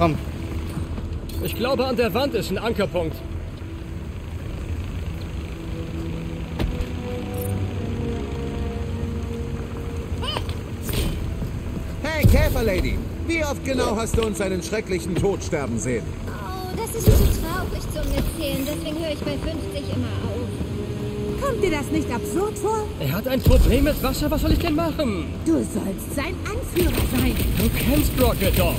Komm. Ich glaube, an der Wand ist ein Ankerpunkt. Hey, Käferlady, wie oft genau hast du uns einen schrecklichen Tod sterben sehen? Oh, das ist mir so traurig zum Mitzählen, deswegen höre ich bei 50 immer auf. Kommt dir das nicht absurd vor? Er hat ein Problem mit Wasser, was soll ich denn machen? Du sollst sein Anführer sein. Du kennst Rocket doch.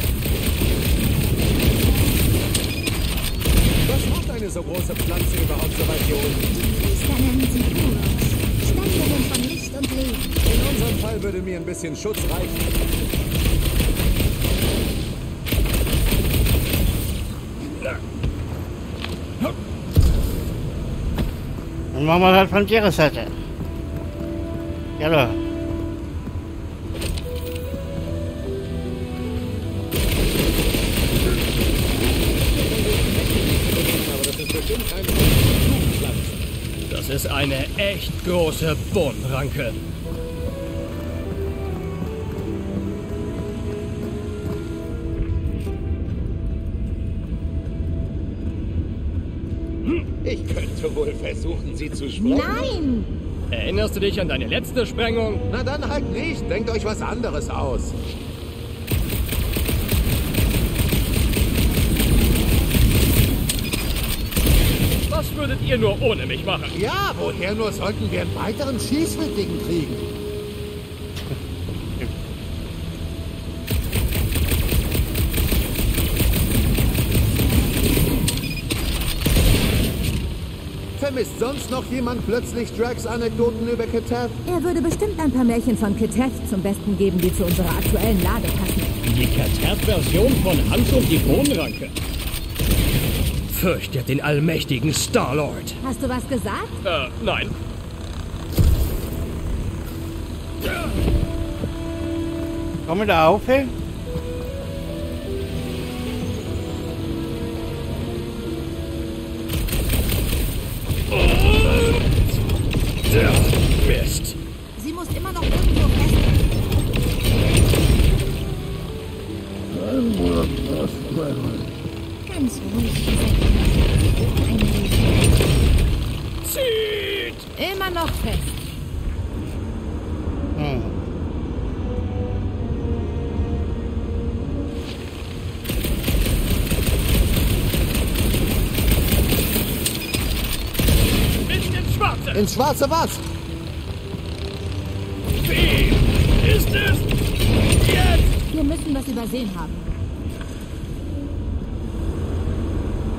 Was macht eine so große Pflanze überhaupt so weit hier unten? Die Priester nennen sie Kuros. Ständerin von Licht und Leben. In unserem Fall würde mir ein bisschen Schutz reichen. Dann machen wir halt von ihrer Seite. Hallo. Das ist eine echt große Bodenranke. Ich könnte wohl versuchen, sie zu sprengen. Nein! Erinnerst du dich an deine letzte Sprengung? Na dann halt nicht. Denkt euch was anderes aus. Was würdet ihr nur ohne mich machen? Ja, woher nur sollten wir einen weiteren Schießwittigen kriegen? Ist sonst noch jemand plötzlich Drax Anekdoten über Ketef? Er würde bestimmt ein paar Märchen von Ketef zum Besten geben, die zu unserer aktuellen Lage passen. Die Ketef-Version von Hans und die Bohnenranke. Fürchtet den allmächtigen Star-Lord. Hast du was gesagt? Nein. Komm da auf, hey? Der Mist. Sie muss immer noch irgendwo festhalten. Ganz ruhig. Zieht! Immer noch fest. Ins schwarze was? Wie ist es jetzt? Wir müssen was übersehen haben.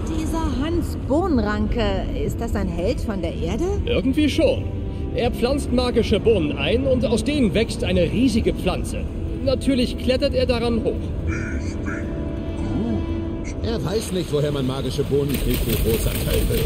Dieser Hans Bohnenranke, ist das ein Held von der Erde? Irgendwie schon. Er pflanzt magische Bohnen ein und aus denen wächst eine riesige Pflanze. Natürlich klettert er daran hoch. Ich bin Groot. Er weiß nicht, woher man magische Bohnen kriegt, du großer Teufel.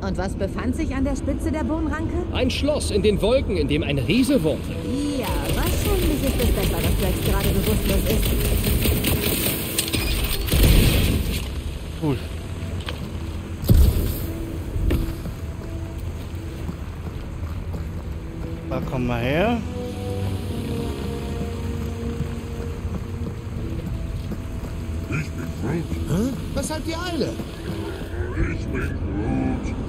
Und was befand sich an der Spitze der Bohnenranke? Ein Schloss in den Wolken, in dem ein Riese wohnte. Ja, wahrscheinlich ist es besser, dass Drax gerade bewusstlos ist. Cool. Da komm mal her. Ich bin Groot. Was hat die Eile? Ich bin Groot.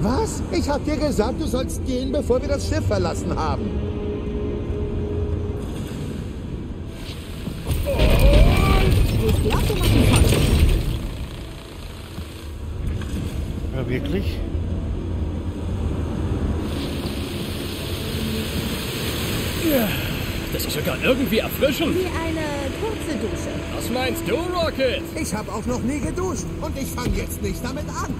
Was? Ich hab dir gesagt, du sollst gehen, bevor wir das Schiff verlassen haben. Ich glaube, du machst einen Fox. Ja, wirklich? Das sich sogar irgendwie erfrischen. Wie eine kurze Dusche. Was meinst du, Rocket? Ich habe auch noch nie geduscht und ich fange jetzt nicht damit an.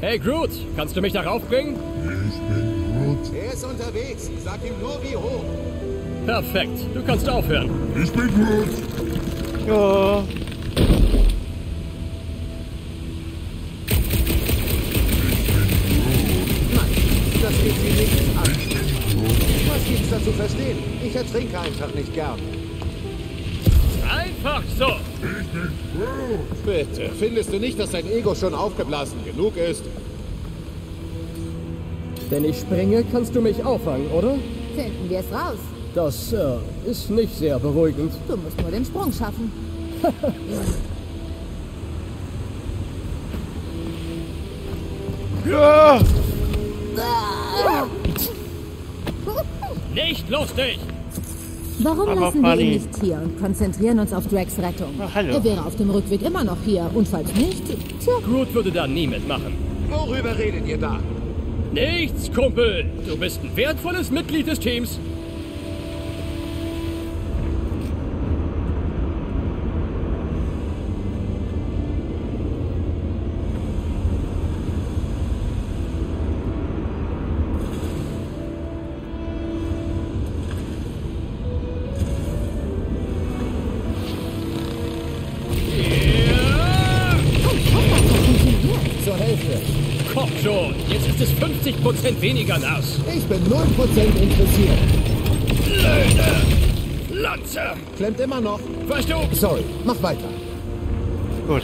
Hey Groot, kannst du mich darauf bringen? Ich bin Groot. Er ist unterwegs. Sag ihm nur, wie hoch. Perfekt. Du kannst aufhören. Ich bin Groot. Ja. Zu verstehen. Ich ertrinke einfach nicht gern. Einfach so. Ich bin Groot. Bitte, findest du nicht, dass dein Ego schon aufgeblasen genug ist? Wenn ich springe, kannst du mich auffangen, oder? Finden wir es raus. Das ist nicht sehr beruhigend. Du musst nur den Sprung schaffen. Ja! Ah! Nicht lustig! Warum aber lassen wir ihn nicht hier und konzentrieren uns auf Drax' Rettung? Ach, hallo. Er wäre auf dem Rückweg immer noch hier und falls nicht, tja. Groot würde da nie mitmachen. Worüber redet ihr da? Nichts, Kumpel! Du bist ein wertvolles Mitglied des Teams. Komm schon, jetzt ist es 50% weniger nass. Ich bin 0% interessiert. Blöde Pflanze. Klemmt immer noch. Weißt du? Sorry, mach weiter. Gut.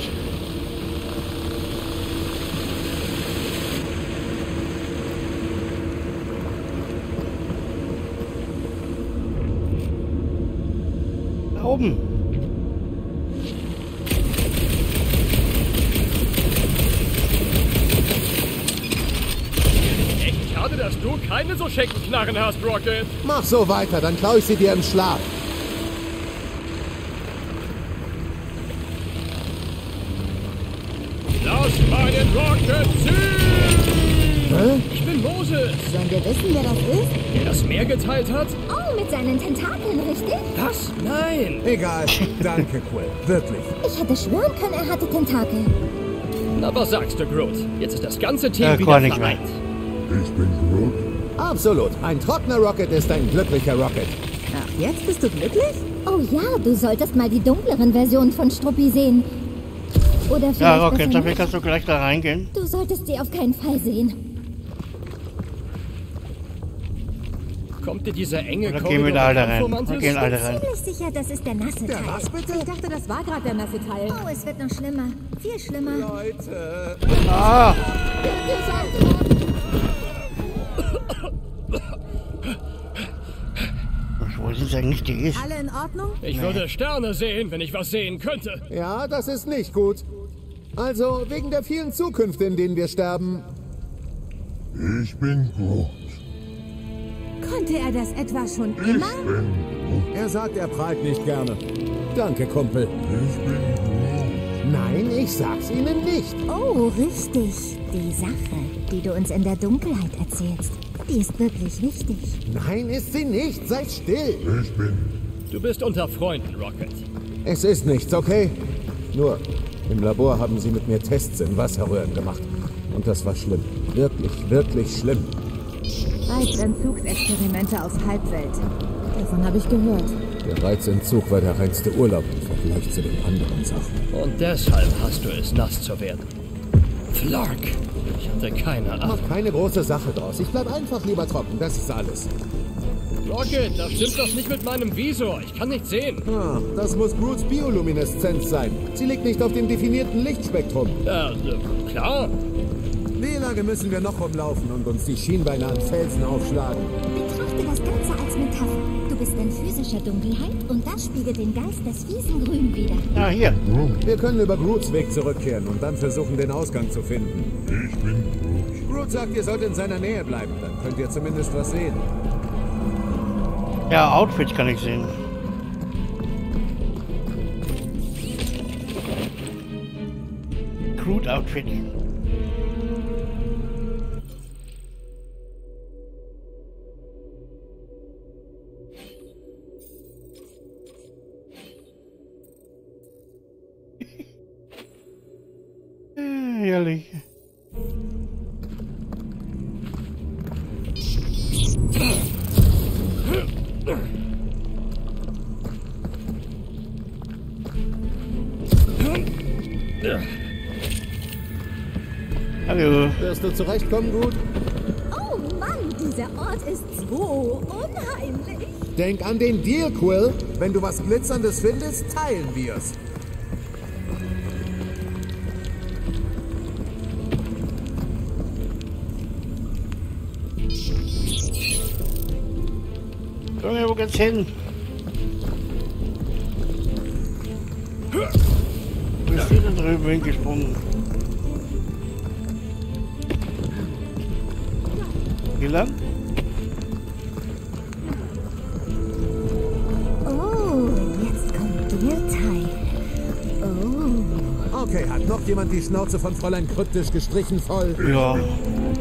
Da oben. Dass du keine so schecken Knarren hast, Rocket. Mach so weiter, dann klaue ich sie dir im Schlaf. Lass meinen Rocket ziehen! Hä? Ich bin Moses. Sollen wir wissen, wer das ist? Der das Meer geteilt hat? Oh, mit seinen Tentakeln, richtig? Was? Nein. Egal. Danke, Quill. Wirklich. Ich hätte schwören können, er hatte Tentakel. Na, was sagst du, Groot? Jetzt ist das ganze Team wieder vereint. Ich bin Groot. Absolut. Ein trockener Rocket ist ein glücklicher Rocket. Ach, jetzt bist du glücklich? Oh ja, du solltest mal die dunkleren Versionen von Struppi sehen. Oder ja, Rocket, dafür kannst du gleich da reingehen. Du solltest sie auf keinen Fall sehen. Kommt dir dieser enge Korridor? Gehen wir da alle rein. Wir gehen alle rein. Ich bin ziemlich sicher, das ist der nasse Teil. Was bitte? Ich dachte, das war gerade der nasse Teil. Oh, es wird noch schlimmer. Viel schlimmer. Leute. Ah! Wo sind eigentlich die ist? Alle in Ordnung? Ich würde Sterne sehen, wenn ich was sehen könnte. Ja, das ist nicht gut. Also, wegen der vielen Zukünfte, in denen wir sterben. Ich bin Groot. Konnte er das etwa schon immer? Ich bin Groot. Er sagt, er prahlt nicht gerne. Danke, Kumpel. Ich bin Groot. Nein, ich sag's Ihnen nicht. Oh, richtig. Die Sache, die du uns in der Dunkelheit erzählst. Die ist wirklich wichtig. Nein, ist sie nicht. Sei still. Ich bin... Du bist unter Freunden, Rocket. Es ist nichts, okay? Nur, im Labor haben sie mit mir Tests in Wasserröhren gemacht. Und das war schlimm. Wirklich, wirklich schlimm. Reizentzugsexperimente aus Halbwelt. Davon habe ich gehört. Der Reizentzug war der reinste Urlaub im Vergleich zu den anderen Sachen. Und deshalb hast du es, nass zu werden. Flark. Ich hatte keine Ahnung. Mach keine große Sache draus. Ich bleib einfach lieber trocken. Das ist alles. Rocket, da stimmt das nicht mit meinem Visor. Ich kann nicht sehen. Ah, das muss Groots Biolumineszenz sein. Sie liegt nicht auf dem definierten Lichtspektrum. Klar. Wie lange müssen wir noch rumlaufen und uns die Schienbeine an Felsen aufschlagen? Betrachte das Ganze als Metapher. Du bist in physischer Dunkelheit und das spiegelt den Geist des fiesen Grün wider. Ah, hier. Wir können über Groots Weg zurückkehren und dann versuchen, den Ausgang zu finden. Ich bin Groot. Groot sagt, ihr sollt in seiner Nähe bleiben. Dann könnt ihr zumindest was sehen. Ja, Outfit kann ich sehen. Groot Outfit. ehrlich. Hallo. Wirst du zurechtkommen, Groot? Oh Mann, dieser Ort ist so unheimlich. Denk an den Deal, Quill. Wenn du was Glitzerndes findest, teilen wir's. Junge, wo geht's hin? Wir sind da drüben hingesprungen. Wie lang? Oh, jetzt kommt der Teil. Oh. Okay, hat noch jemand die Schnauze von Fräulein Kryptisch gestrichen voll? Ja.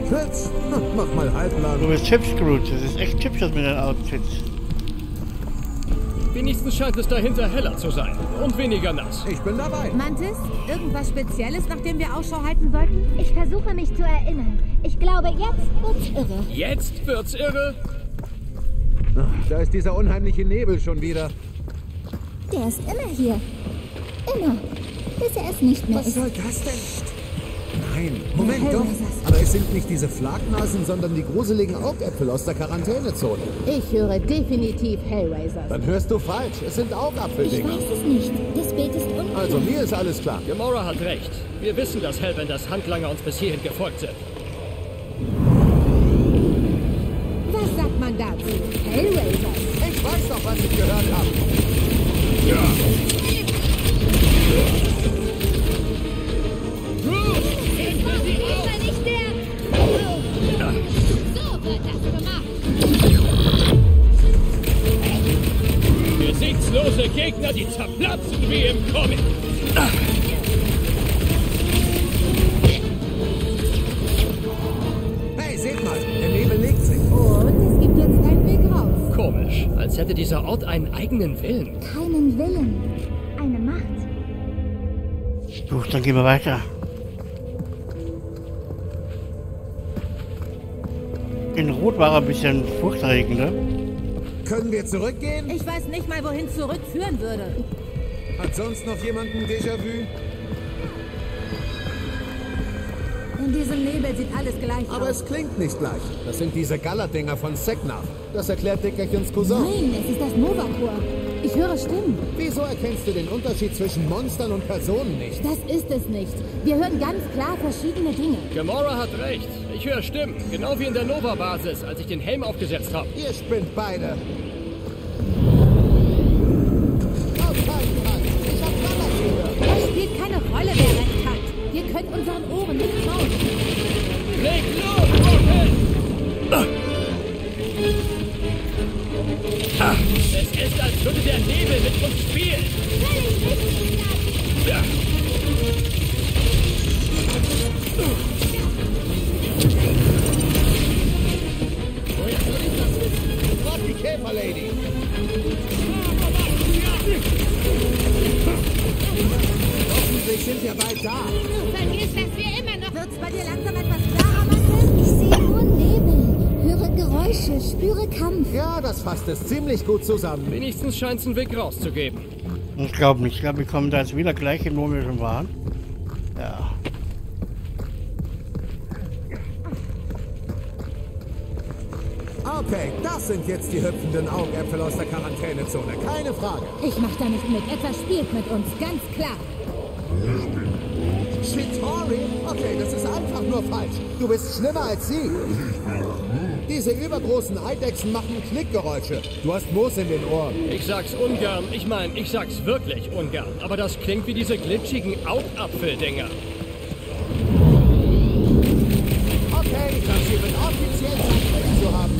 Chips? Mach mal halblang. Du bist Chips, Groot. Das ist echt Chips mit deinen Outfits. Wenigstens scheint es dahinter heller zu sein und weniger nass. Ich bin dabei. Mantis, irgendwas Spezielles, nach dem wir Ausschau halten sollten? Ich versuche mich zu erinnern. Ich glaube, jetzt wird's irre. Jetzt wird's irre? Ach, da ist dieser unheimliche Nebel schon wieder. Der ist immer hier. Immer. Bis er es nicht mehr ist. Was soll das denn? Nein, Moment, doch. Aber es sind nicht diese Flaknasen, sondern die gruseligen Augäpfel aus der Quarantänezone. Ich höre definitiv Hellraisers. Dann hörst du falsch. Es sind Augapfeldinger. Ich weiß es nicht. Das Bild ist unklar. Also, mir ist alles klar. Gamora hat recht. Wir wissen, dass Hellbenders Handlanger uns bis hierhin gefolgt sind. Was sagt man dazu? Hellraisers? Ich weiß doch, was ich gehört habe. Ja. Besiegslose Gegner, die zerplatzen wie im Comic. Hey, seht mal, der Nebel legt sich. Und es gibt jetzt keinen Weg raus. Komisch, als hätte dieser Ort einen eigenen Willen. Keinen Willen, eine Macht. Gut, dann gehen wir weiter. In Rot war ein bisschen furchterregender. Können wir zurückgehen? Ich weiß nicht mal, wohin zurückführen würde. Hat sonst noch jemand ein Déjà-vu? In diesem Nebel sieht alles gleich aus. Aber es klingt nicht gleich. Das sind diese Gallerdinger von Seknav. Das erklärt Dickerchens Cousin. Nein, es ist das Novakor. Ich höre Stimmen. Wieso erkennst du den Unterschied zwischen Monstern und Personen nicht? Das ist es nicht. Wir hören ganz klar verschiedene Dinge. Gamora hat recht. Ich höre Stimmen. Genau wie in der Nova-Basis, als ich den Helm aufgesetzt habe. Ihr spinnt beide. Das spielt keine Rolle mehr, Renkat. Wir können unseren Ohren nicht trauen. Leg los, Rocket! Ah. Es ist, als würde der Nebel mit uns spielen. Ja. Lady. Hoffentlich sind wir bald da. Du vergisst, dass wir immer noch... Wird's bei dir langsam etwas klarer, Mann? Ich sehe nur Nebel, höre Geräusche, spüre Kampf. Ja, das fasst es ziemlich gut zusammen. Wenigstens scheint es einen Weg rauszugeben. Ich glaube nicht. Ich glaube, wir kommen da jetzt wieder gleich hin, wo wir schon waren. Ja. Okay, das sind jetzt die hüpfenden Augäpfel aus der Quarantänezone, keine Frage. Ich mach da nicht mit, etwas spielt mit uns, ganz klar. Shitori? Okay, das ist einfach nur falsch. Du bist schlimmer als sie. Diese übergroßen Eidechsen machen Knickgeräusche. Du hast Moos in den Ohren. Ich sag's ungern, ich sag's wirklich ungern. Aber das klingt wie diese glitschigen Augapfeldinger. Okay, das hier wird offiziell sein zu haben.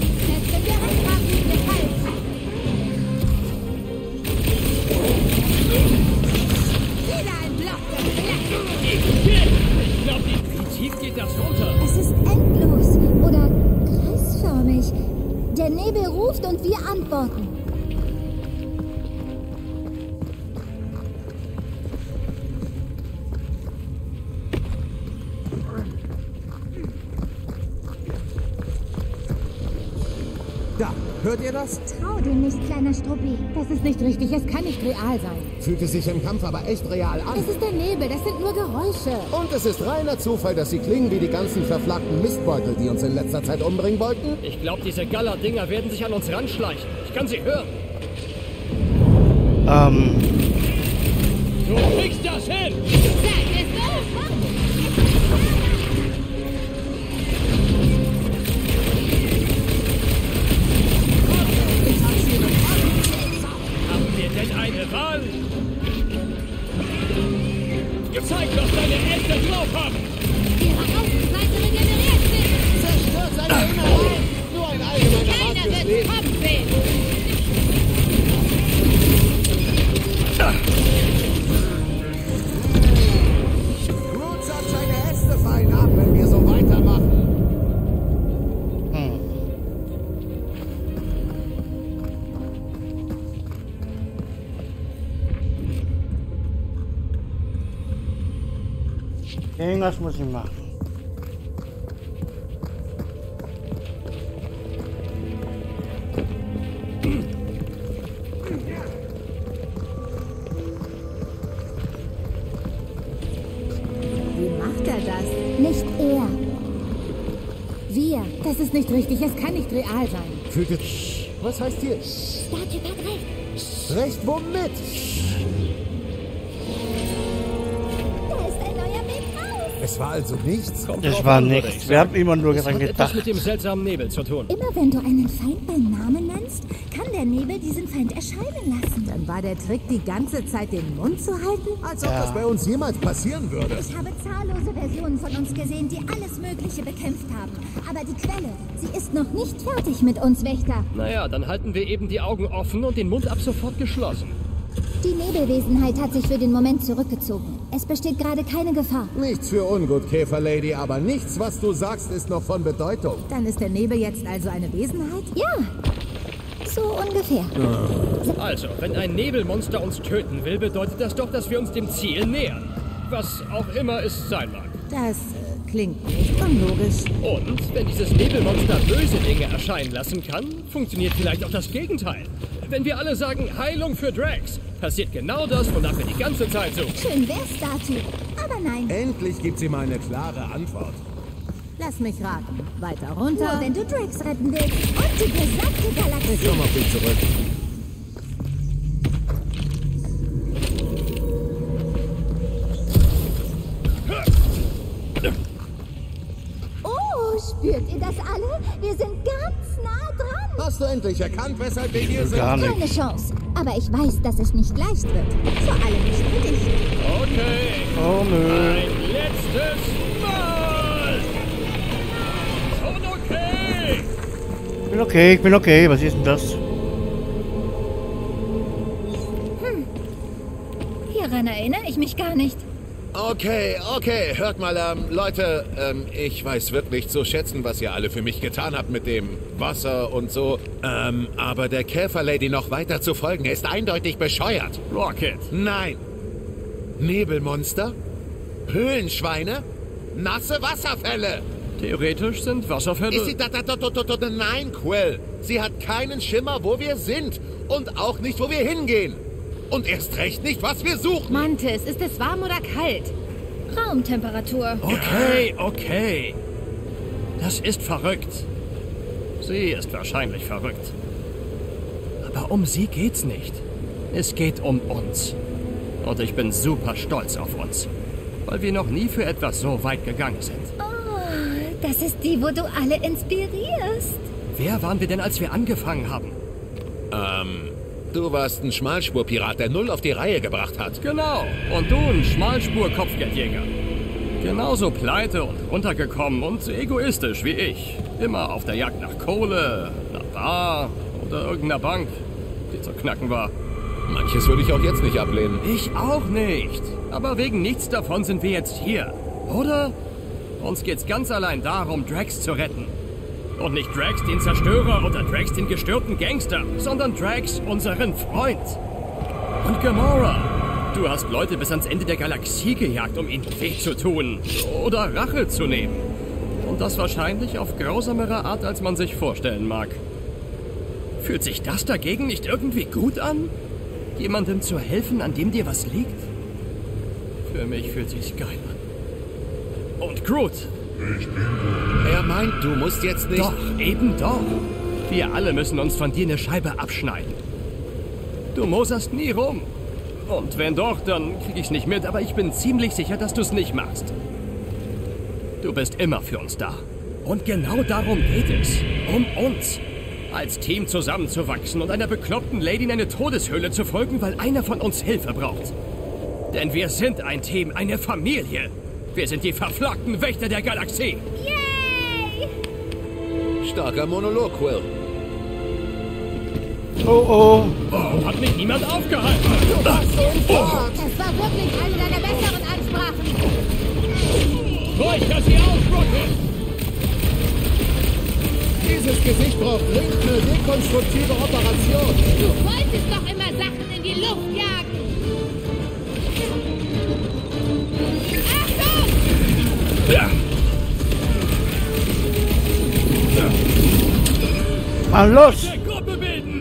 Ich glaube, wie tief geht das runter? Es ist endlos oder kreisförmig. Der Nebel ruft und wir antworten. Da, hört ihr das? Trau dem nicht, kleiner Struppi. Das ist nicht richtig, es kann nicht real sein. Fühlt es sich im Kampf aber echt real an. Es ist der Nebel, das sind nur Geräusche. Und es ist reiner Zufall, dass sie klingen wie die ganzen verflagten Mistbeutel, die uns in letzter Zeit umbringen wollten. Ich glaube, diese Gala-Dinger werden sich an uns ranschleichen. Ich kann sie hören. Du kriegst das hin! Eine Wahl? Gezeigt, was deine Eltern drauf haben! Ihre Außenseite regeneriert sich! Zerstört seine Erinnerung! Nur ein allgemeiner Rat fürs Leben! Keiner wird Kopf sehen! Groot sagt, seine Äste fallen ab, wenn wir so weitermachen! Irgendwas muss ich machen. Wie macht er das? Nicht er. Wir. Das ist nicht richtig. Es kann nicht real sein. Fühlt es... Was heißt hier? Der Typ hat recht. Recht womit? Es war also nichts. Es war nichts. Wir haben immer nur daran gedacht. Das mit dem seltsamen Nebel zu tun. Immer wenn du einen Feind beim Namen nennst, kann der Nebel diesen Feind erscheinen lassen. Dann war der Trick, die ganze Zeit den Mund zu halten? Als ob das bei uns jemals passieren würde. Ich habe zahllose Versionen von uns gesehen, die alles Mögliche bekämpft haben. Aber die Quelle, sie ist noch nicht fertig mit uns, Wächter. Naja, dann halten wir eben die Augen offen und den Mund ab sofort geschlossen. Die Nebelwesenheit hat sich für den Moment zurückgezogen. Es besteht gerade keine Gefahr. Nichts für ungut, Käferlady, aber nichts, was du sagst, ist noch von Bedeutung. Dann ist der Nebel jetzt also eine Wesenheit? Ja, so ungefähr. Also, wenn ein Nebelmonster uns töten will, bedeutet das doch, dass wir uns dem Ziel nähern. Was auch immer es sein mag. Das klingt nicht unlogisch. Und wenn dieses Nebelmonster böse Dinge erscheinen lassen kann, funktioniert vielleicht auch das Gegenteil. Wenn wir alle sagen, Heilung für Drax, passiert genau das, wonach wir die ganze Zeit suchen. Schön wär's, dazu. Aber nein. Endlich gibt sie mal eine klare Antwort. Lass mich raten. Weiter runter. Nur wenn du Drax retten willst und die gesamte Galaxie. Ich komme auf dich zurück. Oh, spürt ihr das alle? Wir sind ganz nah dran. Hast du endlich erkannt, weshalb wir hier sind? Keine Chance. Aber ich weiß, dass es nicht leicht wird. Vor allem nicht für dich. Okay. Oh nö. Ein letztes Mal. Und okay. Ich bin okay, ich bin okay. Was ist denn das? Hieran erinnere ich mich gar nicht. Okay. Hört mal, Leute, ich weiß wirklich zu schätzen, was ihr alle für mich getan habt mit dem Wasser und so. Aber der Käferlady noch weiter zu folgen, ist eindeutig bescheuert. Rocket. Nein. Nebelmonster? Höhlenschweine? Nasse Wasserfälle? Theoretisch sind Wasserfälle... Ist sie Nein, Quill. Sie hat keinen Schimmer, wo wir sind. Und auch nicht, wo wir hingehen. Und erst recht nicht, was wir suchen. Mantis, ist es warm oder kalt? Raumtemperatur. Okay. Das ist verrückt. Sie ist wahrscheinlich verrückt. Aber um sie geht's nicht. Es geht um uns. Und ich bin super stolz auf uns. Weil wir noch nie für etwas so weit gegangen sind. Oh, das ist die, wo du alle inspirierst. Wer waren wir denn, als wir angefangen haben? Du warst ein Schmalspurpirat, der null auf die Reihe gebracht hat. Genau. Und du ein Schmalspur-Kopfgeldjäger. Genauso pleite und runtergekommen und egoistisch wie ich. Immer auf der Jagd nach Kohle, einer Bar oder irgendeiner Bank, die zu knacken war. Manches würde ich auch jetzt nicht ablehnen. Ich auch nicht. Aber wegen nichts davon sind wir jetzt hier, oder? Uns geht's ganz allein darum, Drax zu retten. Und nicht Drax den Zerstörer oder Drax den gestörten Gangster, sondern Drax unseren Freund. Und Gamora, du hast Leute bis ans Ende der Galaxie gejagt, um ihnen weh zu tun oder Rache zu nehmen. Und das wahrscheinlich auf grausamere Art, als man sich vorstellen mag. Fühlt sich das dagegen nicht irgendwie gut an? Jemandem zu helfen, an dem dir was liegt? Für mich fühlt sich's geil an. Und Groot! Ich bin Groot. Er meint, du musst jetzt nicht... Doch, eben doch. Wir alle müssen uns von dir eine Scheibe abschneiden. Du moserst nie rum. Und wenn doch, dann krieg ich's nicht mit, aber ich bin ziemlich sicher, dass du's nicht machst. Du bist immer für uns da. Und genau darum geht es. Um uns. Als Team zusammenzuwachsen und einer bekloppten Lady in eine Todeshöhle zu folgen, weil einer von uns Hilfe braucht. Denn wir sind ein Team, eine Familie. Wir sind die verflockten Wächter der Galaxie. Yay! Starker Monolog, Quill. Oh, oh. Warum hat mich niemand aufgehalten? Du warst so im Wort. Das war wirklich eine deiner besseren Ansprachen. Räuchert sie auf, Rocket! Dieses Gesicht braucht dringend eine rekonstruktive Operation. Du wolltest doch immer Sachen in die Luft jagen. Achtung! Ja. Mal los! Eine Gruppe bilden!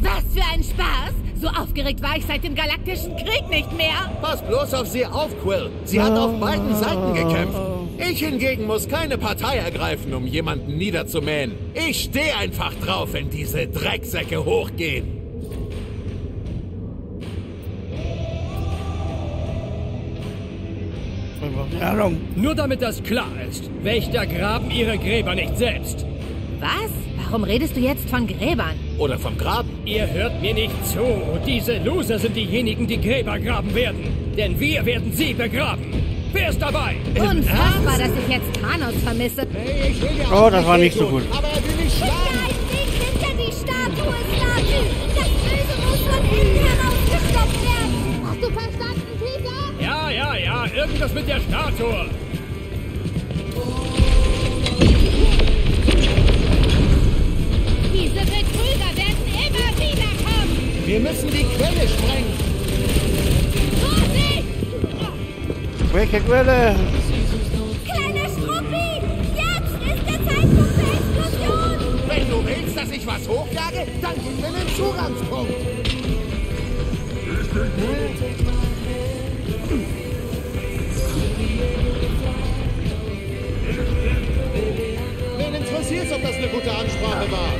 Was für ein Spaß! So aufgeregt war ich seit dem Galaktischen Krieg nicht mehr. Pass bloß auf sie auf, Quill. Sie hat auf beiden Seiten gekämpft. Ich hingegen muss keine Partei ergreifen, um jemanden niederzumähen. Ich stehe einfach drauf, wenn diese Drecksäcke hochgehen. Nur damit das klar ist. Wächter graben ihre Gräber nicht selbst. Was? Warum redest du jetzt von Gräbern? Oder vom Graben? Ihr hört mir nicht zu. Diese Loser sind diejenigen, die Gräber graben werden. Denn wir werden sie begraben. Wer ist dabei? Unfassbar, dass ich jetzt Thanos vermisse. Hey, oh, das war nicht so gut. Aber er will nicht schlagen. Hinter die Statue, Slati! Das Böse muss von innen herausgestoppt werden. Hast du verstanden, Peter? Ja. Irgendwas mit der Statue. Diese Betrüger werden immer wieder kommen! Wir müssen die Quelle sprengen! Vorsicht! Welche Quelle? Kleiner Struppi! Jetzt ist der Zeitpunkt der Explosion! Wenn du willst, dass ich was hochjage, dann gib mir einen Zugangspunkt! Ich bin gut! Wen interessiert's, ob das eine gute Ansprache war?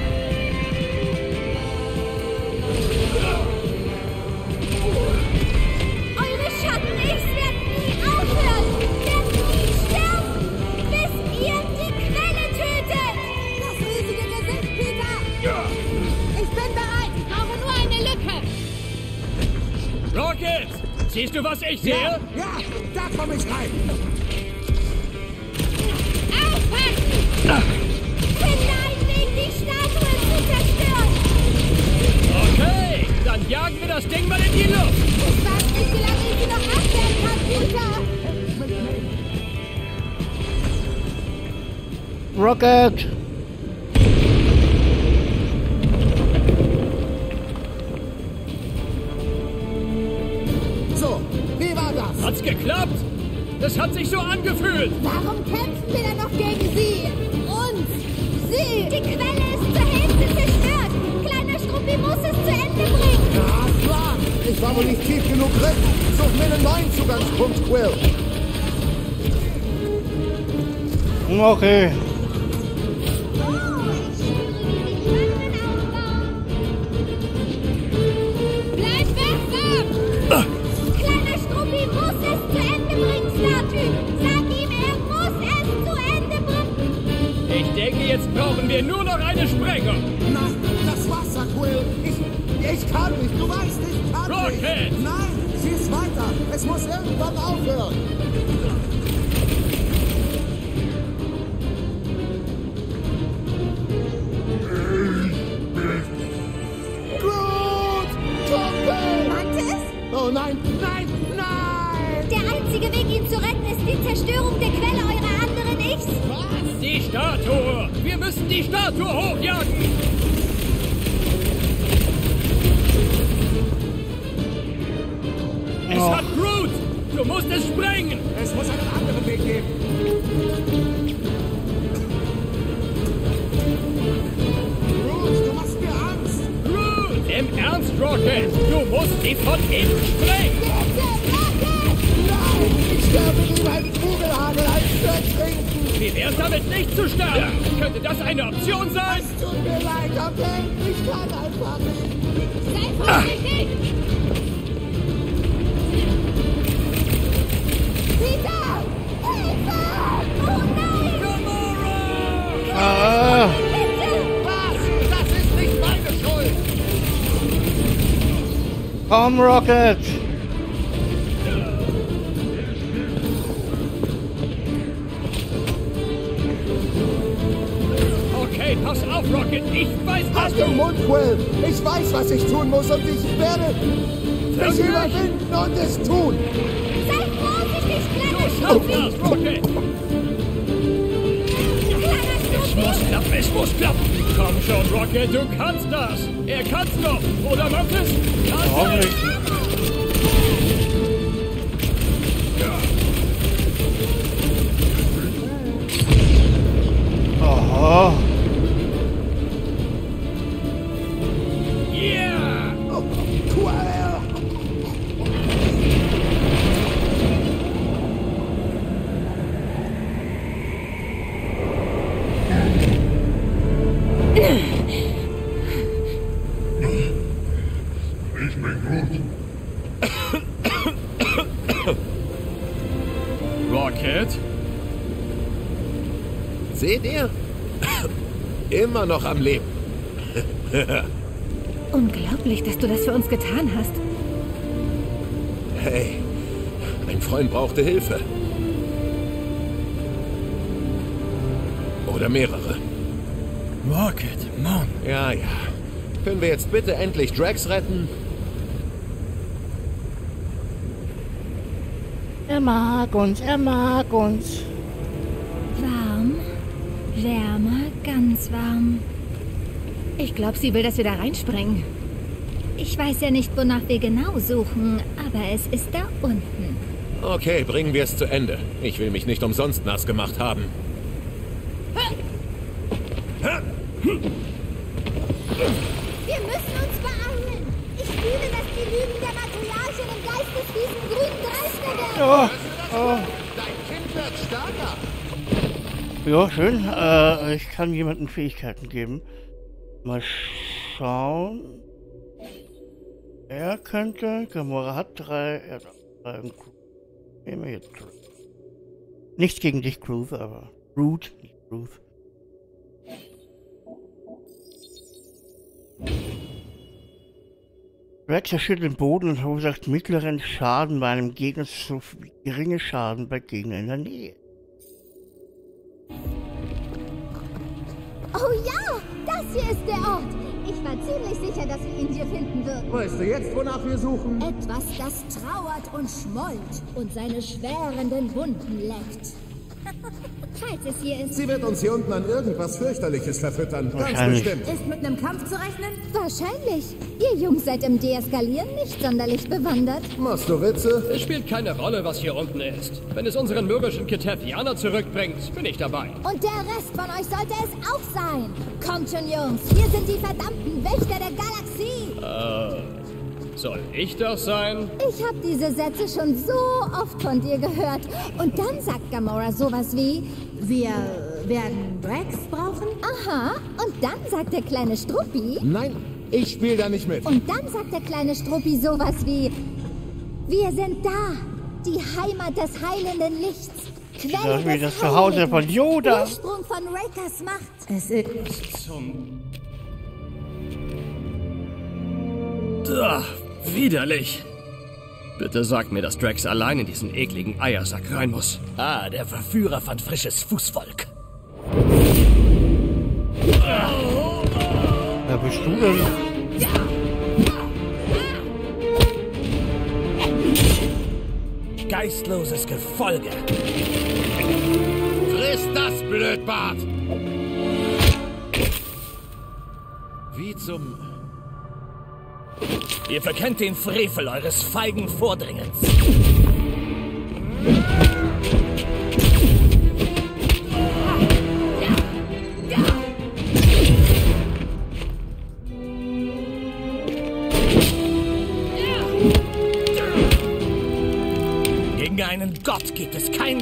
Eure Schatten-X werden nie aufhören, werden nie sterben, bis ihr die Quelle tötet. Das riesige Gesicht, Peter. Ja. Ich bin bereit, ich brauche nur eine Lücke. Rocket, siehst du, was ich sehe? Ja, da komme ich rein. Aufpassen! Hinein wegen die Statue zu zerstören. Okay, dann jagen wir das Ding mal in die Luft. Ich weiß nicht, wie lange ich sie noch abwehren kann, Peter. Rocket. So, wie war das? Hat's geklappt? Das hat sich so angefühlt. Warum kämpfen wir denn noch gegen sie? Uns? Sie? Die Quelle ist zur Hälfte zerstört. Struppi muss es zu Ende bringen. Ja, klar. Ich war wohl nicht tief genug drin. Such mir einen neuen Zugangspunkt, Quill. Okay. Bleib wachsam. Kleiner Struppi muss es zu Ende bringen, Statü. Sag ihm, er muss es zu Ende bringen. Ich denke, jetzt brauchen wir nur noch eine Sprengung. Nein. Wasser, Quill. Ich kann nicht. Du weißt, ich kann nicht. Rocket! Nein, schieß weiter. Es muss irgendwann aufhören. Groot! Kumpel! Mantis? Oh nein, nein, nein! Der einzige Weg, ihn zu retten, ist die Zerstörung der Quelle eurer anderen Ichs. Was? Die Statue! Wir müssen die Statue hochjagen! Es hat Groot! Du musst es sprengen! Es muss einen anderen Weg geben! die von ihm springt. Nein, ich sterbe mit meinem Kugelhagel als trinken. Wie wär's damit, nicht zu sterben? Ja. Könnte das eine Option sein? Es tut mir leid, okay? Ich kann einfach nicht. Sei vorsichtig! Peter! Hilfe! Oh nein! Gamora! Ah! Komm, Rocket! Okay, pass auf, Rocket! Ich weiß, was halt den Mund, Quill! Ich weiß, was ich tun muss und ich werde mich überwinden und es tun! Sei vorsichtig, kleiner Schnuffi! Du schaffst das, Rocket! Es muss klappen, es muss klappen! Komm schon, Rocket, du kannst das! Er kann's doch! Oder Mantis? Kannst du nicht! Aha! Yeah! Oh, Seht ihr? Immer noch am Leben. Unglaublich, dass du das für uns getan hast. Hey, ein Freund brauchte Hilfe. Oder mehrere. Rocket, Mann. Ja, ja. Können wir jetzt bitte endlich Drax retten? Er mag uns, er mag uns. Wärmer, ganz warm. Ich glaube, sie will, dass wir da reinspringen. Ich weiß ja nicht, wonach wir genau suchen, aber es ist da unten. Okay, bringen wir es zu Ende. Ich will mich nicht umsonst nass gemacht haben. Wir müssen uns beeilen. Ich fühle, dass die Lügen der Matriarchin im Geist des riesen grünen Dreisnägels. Oh. Dein Kind wird stärker. Ja, schön. Ich kann jemandem Fähigkeiten geben. Mal schauen. Er könnte... Gamora hat 3. Er hat 3 im Groot. Nehmen wir jetzt Groot. Nicht gegen dich, Groot, aber... Groot, nicht Groot. Drax erschüttert den Boden und verursacht mittleren Schaden bei einem Gegner, so wie geringe Schaden bei Gegnern in der Nähe. Oh ja, das hier ist der Ort. Ich war ziemlich sicher, dass wir ihn hier finden würden. Weißt du jetzt, wonach wir suchen? Etwas, das trauert und schmollt und seine schwärenden Wunden leckt. Falls es hier ist. Sie wird uns hier unten an irgendwas Fürchterliches verfüttern. Ganz bestimmt. Ist mit einem Kampf zu rechnen? Wahrscheinlich. Ihr Jungs seid im Deeskalieren nicht sonderlich bewandert. Machst du Witze? Es spielt keine Rolle, was hier unten ist. Wenn es unseren mürrischen Ketafianer zurückbringt, bin ich dabei. Und der Rest von euch sollte es auch sein. Kommt schon, Jungs. Wir sind die verdammten Wächter der Galaxie. Soll ich das sein? Ich habe diese Sätze schon so oft von dir gehört. Und dann sagt Gamora sowas wie... Wir werden Drax brauchen? Aha. Und dann sagt der kleine Struppi... Nein, ich spiele da nicht mit. Und dann sagt der kleine Struppi sowas wie... Wir sind da. Die Heimat des heilenden Lichts. Quelle des das Zuhause von Yoda. Ursprung von Rakers Macht. Es ist... Zum... Ach, widerlich. Bitte sag mir, dass Drax allein in diesen ekligen Eiersack rein muss. Ah, der Verführer von frisches Fußvolk. Wer bist du denn? Geistloses Gefolge. Friss das, Blödbart! Wie zum... Ihr verkennt den Frevel eures feigen Vordringens.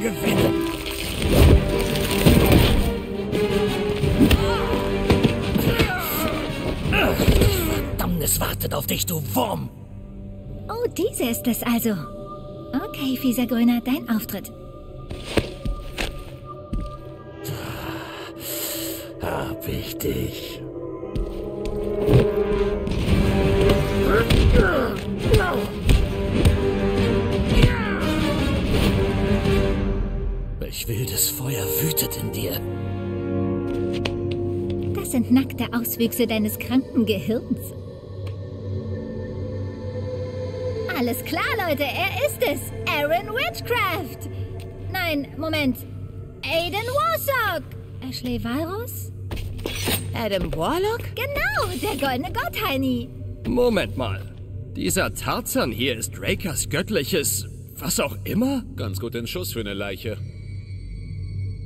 gewinnen. Verdammnis wartet auf dich, du Wurm! Oh, diese ist es also. Okay, fieser Grüner, dein Auftritt. Hab ich dich. Welch wildes Feuer wütet in dir. Das sind nackte Auswüchse deines kranken Gehirns. Alles klar, Leute, er ist es! Aaron Witchcraft! Nein, Moment. Aiden Warlock! Ashley Walrus? Adam Warlock? Genau, der goldene Gott, Heini! Moment mal. Dieser Tarzan hier ist Rakers göttliches... was auch immer? Ganz gut in Schuss für eine Leiche.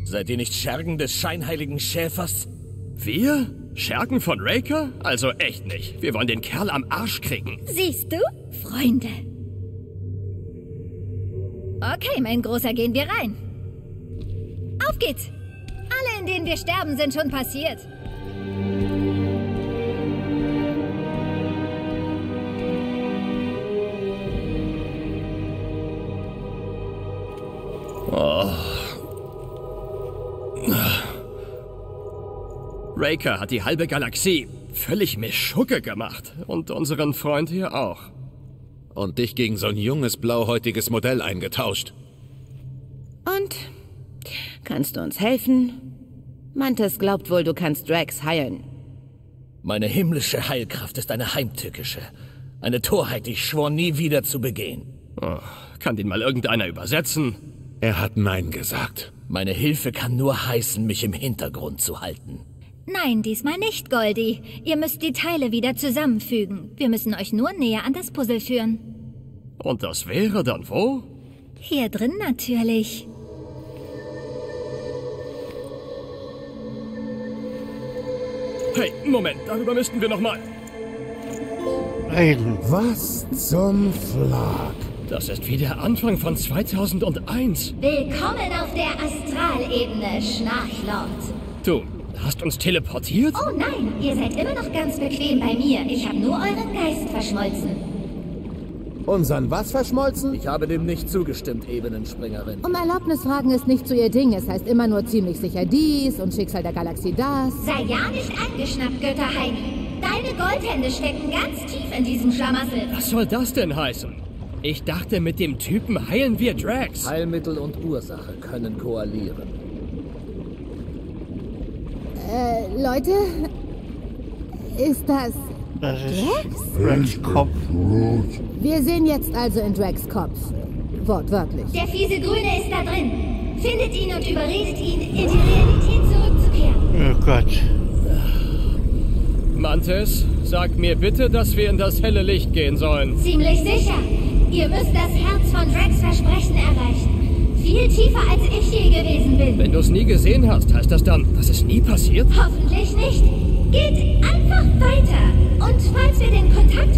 Seid ihr nicht Schergen des scheinheiligen Schäfers? Wir? Schergen von Raker? Also echt nicht. Wir wollen den Kerl am Arsch kriegen. Siehst du? Freunde. Okay, mein Großer, gehen wir rein. Auf geht's! Alle, in denen wir sterben, sind schon passiert. Raker hat die halbe Galaxie völlig mischucke gemacht. Und unseren Freund hier auch. Und dich gegen so ein junges, blauhäutiges Modell eingetauscht. Und? Kannst du uns helfen? Mantis glaubt wohl, du kannst Drax heilen. Meine himmlische Heilkraft ist eine heimtückische. Eine Torheit, die ich schwor, nie wieder zu begehen. Oh, kann den mal irgendeiner übersetzen? Er hat Nein gesagt. Meine Hilfe kann nur heißen, mich im Hintergrund zu halten. Nein, diesmal nicht, Goldie. Ihr müsst die Teile wieder zusammenfügen. Wir müssen euch nur näher an das Puzzle führen. Und das wäre dann wo? Hier drin natürlich. Hey, Moment, darüber müssten wir nochmal reden. Was zum Schlag? Das ist wie der Anfang von 2001. Willkommen auf der Astralebene, Schnarchlord. Du... hast uns teleportiert? Oh nein, ihr seid immer noch ganz bequem bei mir. Ich habe nur euren Geist verschmolzen. Unseren was verschmolzen? Ich habe dem nicht zugestimmt, Ebenenspringerin. Um Erlaubnis fragen ist nicht so ihr Ding. Es heißt immer nur ziemlich sicher dies und Schicksal der Galaxie das. Sei ja nicht angeschnappt, Götterheim. Deine Goldhände stecken ganz tief in diesem Schlamassel. Was soll das denn heißen? Ich dachte, mit dem Typen heilen wir Drax. Heilmittel und Ursache können koalieren. Leute? Ist das... Drax? Drax-Kopf. Wir sehen jetzt also in Drax' Kopf. Wortwörtlich. Der fiese Grüne ist da drin. Findet ihn und überredet ihn, in die Realität zurückzukehren. Oh Gott. Mantis, sag mir bitte, dass wir in das helle Licht gehen sollen. Ziemlich sicher. Ihr müsst das Herz von Drax' Versprechen erreichen. Viel tiefer, als ich je gewesen bin. Wenn du es nie gesehen hast, heißt das dann, dass es nie passiert? Hoffentlich nicht. Geht einfach weiter. Und falls wir den Kontakt